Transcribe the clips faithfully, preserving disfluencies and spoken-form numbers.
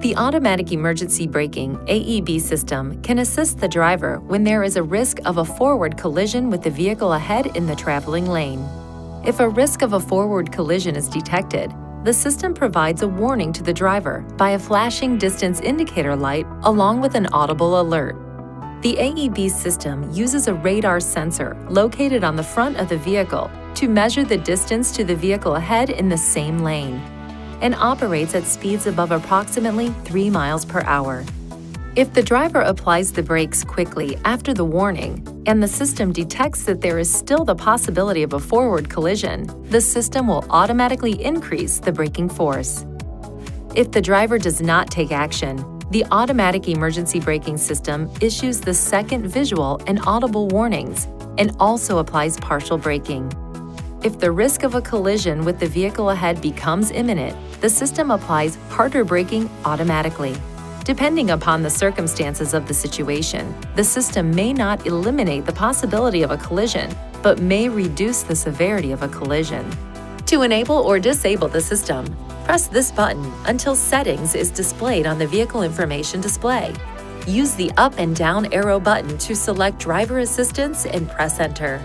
The Automatic Emergency Braking A E B system can assist the driver when there is a risk of a forward collision with the vehicle ahead in the traveling lane. If a risk of a forward collision is detected, the system provides a warning to the driver by a flashing distance indicator light along with an audible alert. The A E B system uses a radar sensor located on the front of the vehicle to measure the distance to the vehicle ahead in the same lane, and operates at speeds above approximately three miles per hour. If the driver applies the brakes quickly after the warning and the system detects that there is still the possibility of a forward collision, the system will automatically increase the braking force. If the driver does not take action, the Automatic Emergency Braking system issues the second visual and audible warnings and also applies partial braking. If the risk of a collision with the vehicle ahead becomes imminent, the system applies harder braking automatically. Depending upon the circumstances of the situation, the system may not eliminate the possibility of a collision, but may reduce the severity of a collision. To enable or disable the system, press this button until Settings is displayed on the Vehicle Information display. Use the up and down arrow button to select Driver Assistance and press Enter.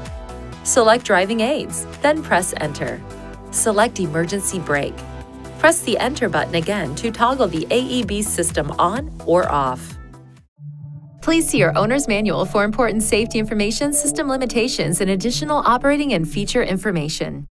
Select Driving Aids, then press Enter. Select Emergency Brake. Press the Enter button again to toggle the A E B system on or off. Please see your owner's manual for important safety information, system limitations, and additional operating and feature information.